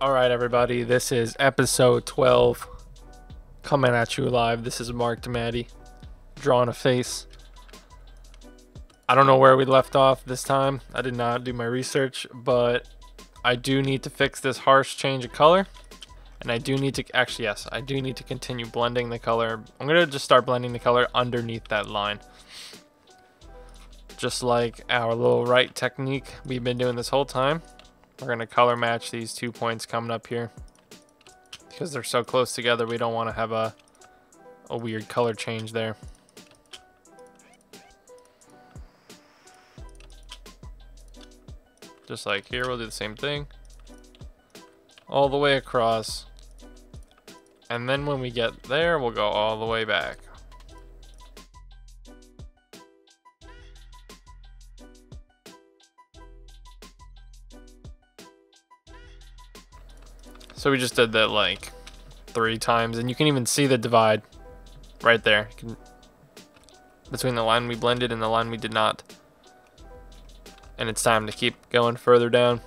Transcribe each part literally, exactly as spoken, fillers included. All right, everybody, this is episode twelve coming at you live. This is Mark DiMattei drawing a face. I don't know where we left off this time. I did not do my research, but I do need to fix this harsh change of color. And I do need to, actually, yes, I do need to continue blending the color. I'm going to just start blending the color underneath that line. Just like our little right technique we've been doing this whole time. We're going to color match these two points coming up here because they're so close together. We don't want to have a, a weird color change there. Just like here, we'll do the same thing all the way across. And then when we get there, we'll go all the way back. So we just did that like three times, and you can even see the divide right there. You can, between the line we blended and the line we did not. And it's time to keep going further down.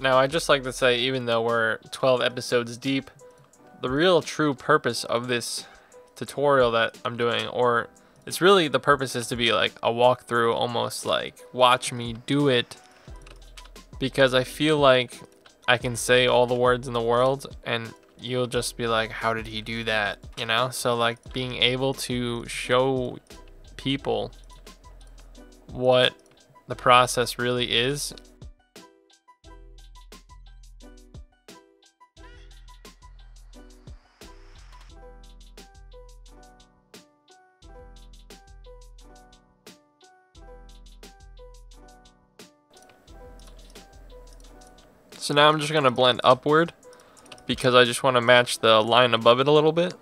Now, I just like to say, even though we're twelve episodes deep, the real true purpose of this tutorial that I'm doing, or it's really the purpose is to be like a walkthrough, almost like watch me do it, because I feel like I can say all the words in the world and you'll just be like, how did he do that? You know? So like being able to show people what the process really is. So now I'm just going to blend upward because I just want to match the line above it a little bit.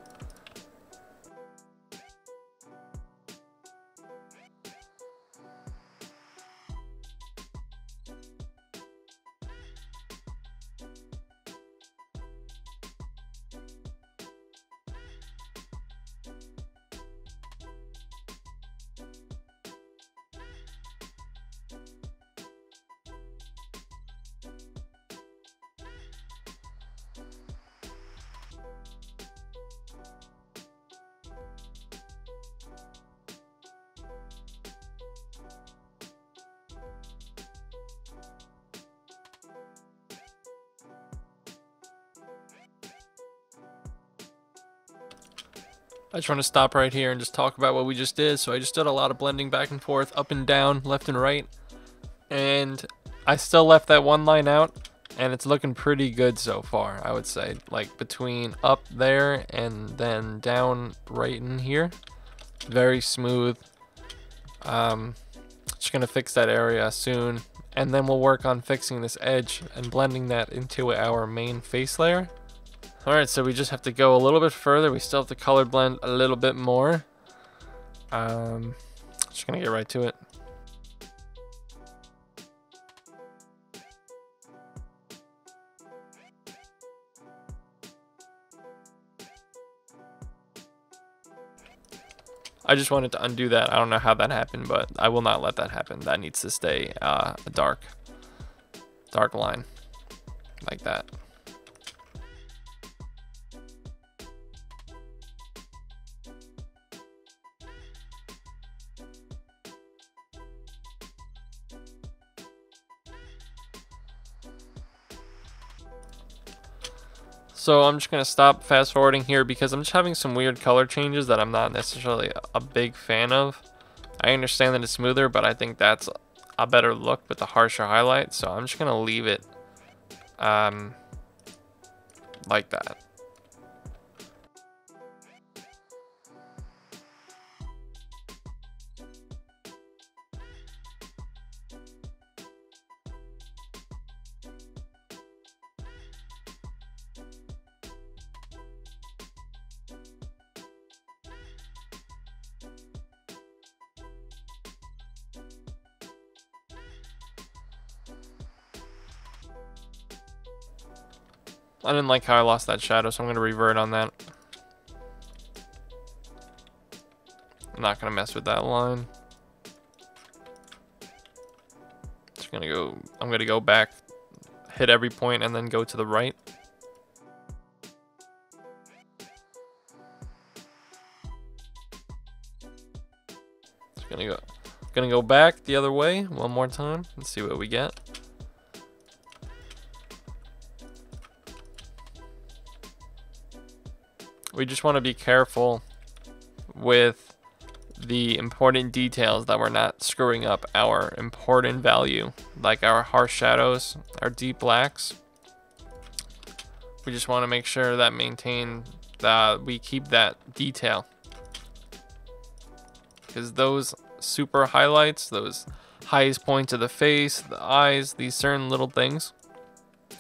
I just want to stop right here and just talk about what we just did. So I just did a lot of blending back and forth, up and down, left and right. And I still left that one line out, and it's looking pretty good so far, I would say. Like between up there and then down right in here. Very smooth. Um, just going to fix that area soon. And then we'll work on fixing this edge and blending that into our main face layer. All right, so we just have to go a little bit further. We still have to color blend a little bit more. Um, just gonna get right to it. I just wanted to undo that. I don't know how that happened, but I will not let that happen. That needs to stay uh, a dark, dark line like that. So I'm just going to stop fast forwarding here because I'm just having some weird color changes that I'm not necessarily a big fan of. I understand that it's smoother, but I think that's a better look with the harsher highlight. So I'm just going to leave it um, like that. I didn't like how I lost that shadow, so I'm going to revert on that. I'm not going to mess with that line. gonna go, I'm gonna go back, hit every point, and then go to the right. Just gonna go, gonna go back the other way one more time and see what we get. We just want to be careful with the important details that we're not screwing up our important value, like our harsh shadows, our deep blacks. We just want to make sure that maintain that we keep that detail, because those super highlights, those highest points of the face, the eyes, these certain little things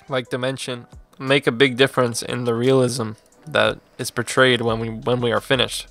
like dimension make a big difference in the realism that is portrayed when we when we are finished.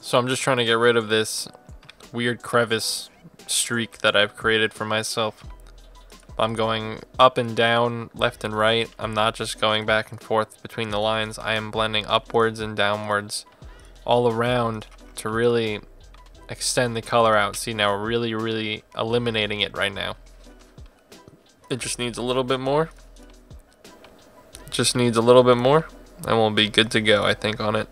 So I'm just trying to get rid of this weird crevice streak that I've created for myself. I'm going up and down, left and right. I'm not just going back and forth between the lines. I am blending upwards and downwards all around to really extend the color out. See, now we're really, really eliminating it right now. It just needs a little bit more. Just needs a little bit more, and we'll be good to go, I think, on it.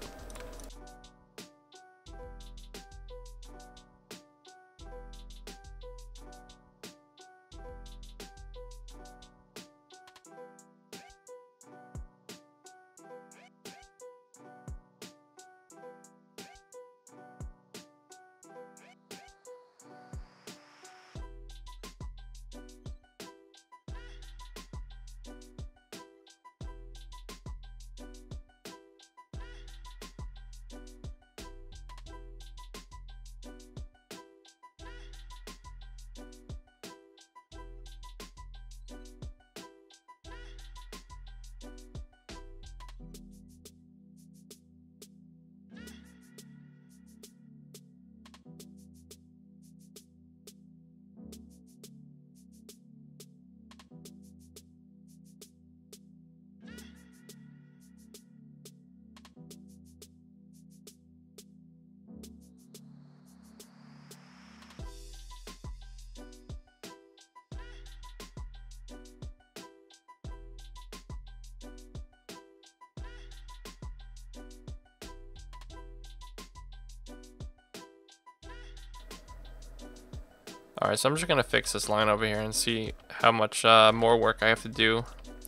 Alright, so I'm just going to fix this line over here and see how much uh, more work I have to do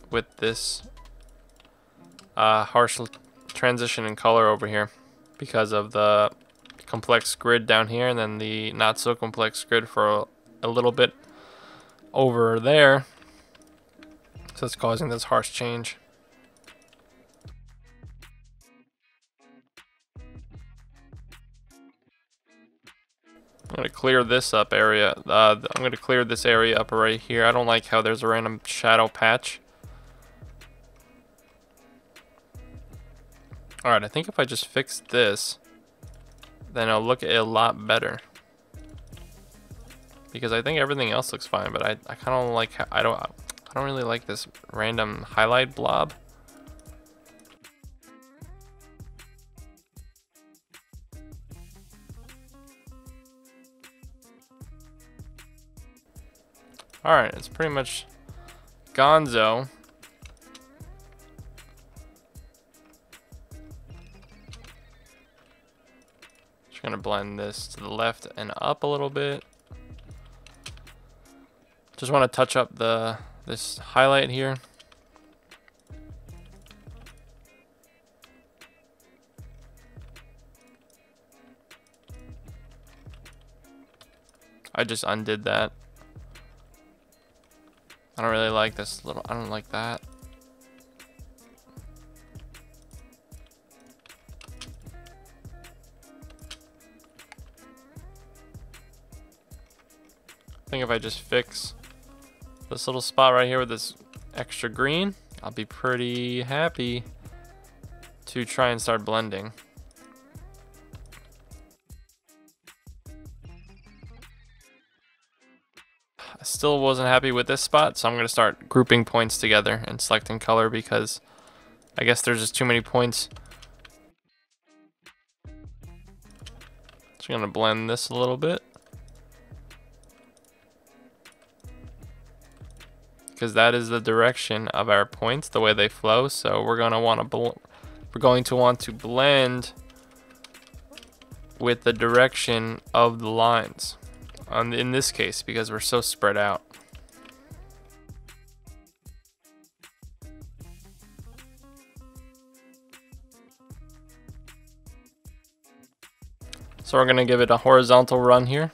with this uh, harsh transition in color over here, because of the complex grid down here and then the not so complex grid for a, a little bit over there. So it's causing this harsh change. I'm gonna clear this up area. Uh, I'm gonna clear this area up right here. I don't like how there's a random shadow patch. All right, I think if I just fix this, then I'll look a lot better. Because I think everything else looks fine, but I, I kind of like how, I don't I don't really like this random highlight blob. Alright, it's pretty much gonzo. Just gonna blend this to the left and up a little bit. Just want to touch up the this highlight here. I just undid that. I don't really like this little, I don't like that. think if I just fix this little spot right here with this extra green, I'll be pretty happy to try and start blending. I still wasn't happy with this spot, so I'm gonna start grouping points together and selecting color because I guess there's just too many points. So I'm gonna blend this a little bit, because that is the direction of our points, the way they flow. So we're gonna want to bl- we're going to want to blend with the direction of the lines. On in this case, because we're so spread out. So we're gonna give it a horizontal run here.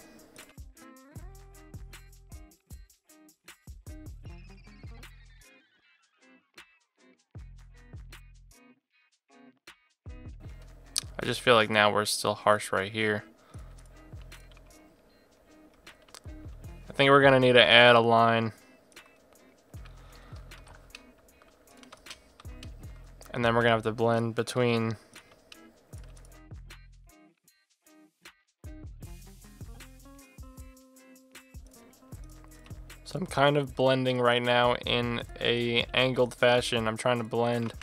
I just feel like now we're still harsh right here. I think we're gonna need to add a line. And then we're gonna have to blend between. So I'm kind of blending right now in an angled fashion. I'm trying to blend,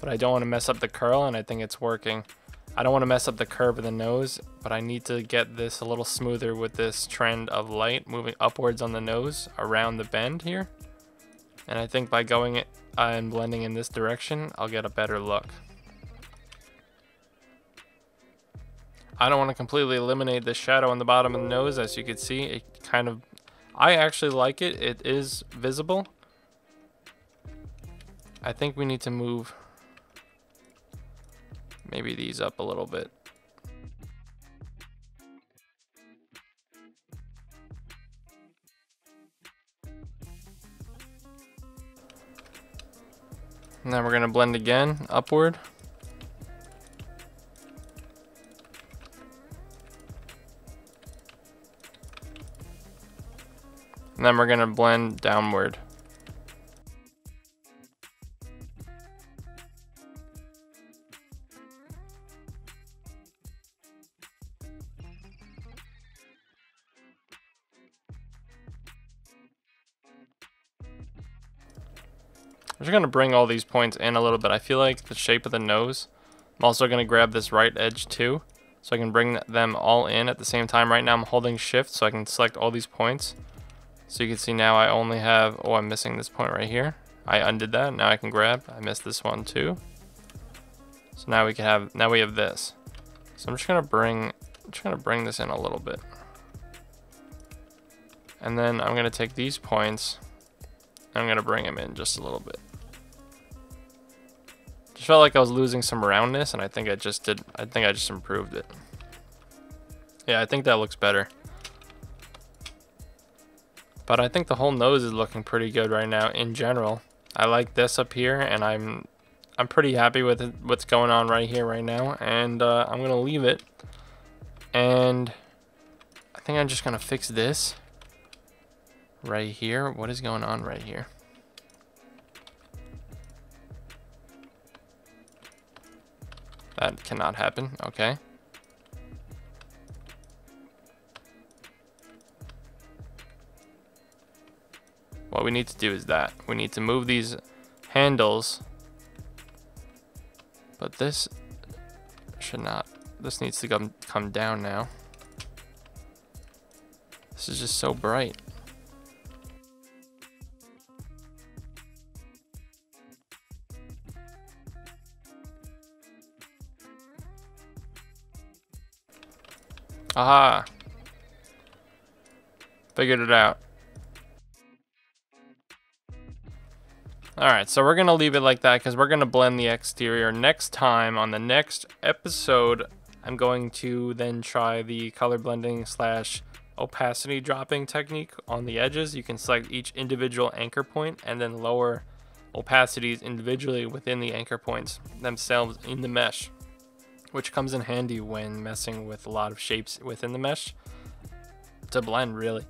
but I don't wanna mess up the curl, and I think it's working. I don't want to mess up the curve of the nose, but I need to get this a little smoother with this trend of light moving upwards on the nose around the bend here. And I think by going and blending in this direction, I'll get a better look. I don't want to completely eliminate the shadow on the bottom of the nose. As you can see, it kind of, I actually like it. It is visible. I think we need to move maybe these up a little bit. And then we're gonna blend again, upward. And then we're gonna blend downward. I'm just gonna bring all these points in a little bit. I feel like the shape of the nose. I'm also gonna grab this right edge too, so I can bring them all in at the same time. Right now I'm holding shift so I can select all these points. So you can see now I only have, oh, I'm missing this point right here. I undid that, now I can grab, I missed this one too. So now we can have, now we have this. So I'm just gonna bring, I'm just gonna bring this in a little bit. And then I'm gonna take these points, I'm gonna bring them in just a little bit. Just felt like I was losing some roundness, and I think I just did, I think I just improved it. Yeah, I think that looks better. But I think the whole nose is looking pretty good right now in general. I like this up here, and I'm I'm pretty happy with it, what's going on right here right now, and uh, I'm gonna leave it. And I think I'm just gonna fix this right here. What is going on right here? That cannot happen. Okay. What we need to do is that we need to move these handles, but this should not, this needs to come come down now. This is just so bright. Aha, figured it out. All right, so we're gonna leave it like that because we're gonna blend the exterior next time. On the next episode, I'm going to then try the color blending slash opacity dropping technique on the edges. You can select each individual anchor point and then lower opacities individually within the anchor points themselves in the mesh, which comes in handy when messing with a lot of shapes within the mesh to blend, really.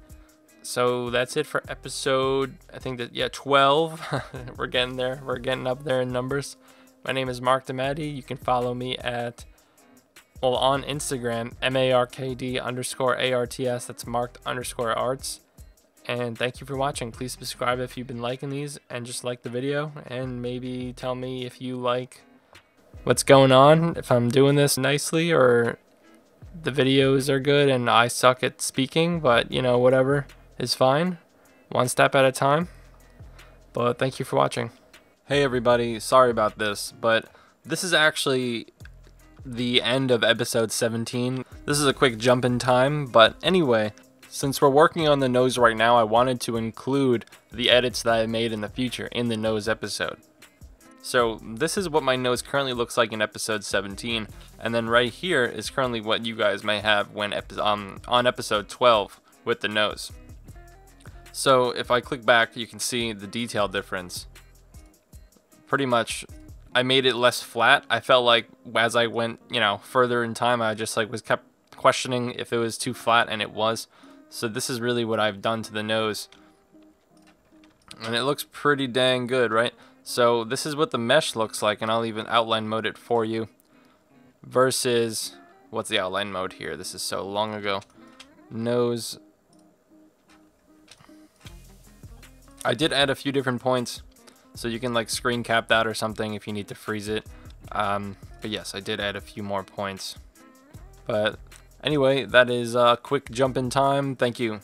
so that's it for episode, I think that, yeah, twelve. We're getting there. We're getting up there in numbers. My name is Mark DiMattei. You can follow me at, well, on Instagram, M A R K D underscore A R T S. That's marked underscore arts. And thank you for watching. Please subscribe if you've been liking these, and just like the video, and maybe tell me if you like what's going on, if I'm doing this nicely, or the videos are good and I suck at speaking, but you know, whatever is fine. One step at a time. But thank you for watching. Hey everybody, sorry about this, but this is actually the end of episode seventeen. This is a quick jump in time, but anyway, since we're working on the nose right now, I wanted to include the edits that I made in the future in the nose episode. So this is what my nose currently looks like in episode seventeen, and then right here is currently what you guys may have when epi um, on episode twelve with the nose. So if I click back, you can see the detail difference. Pretty much, I made it less flat. I felt like as I went, you know, further in time, I just like was kept questioning if it was too flat, and it was. So this is really what I've done to the nose, and it looks pretty dang good, right? So this is what the mesh looks like, and I'll even outline mode it for you versus what's the outline mode here. This is so long ago. Nose. I did add a few different points, so you can like screen cap that or something if you need to freeze it. Um, but yes, I did add a few more points. But anyway, that is a quick jump in time. Thank you.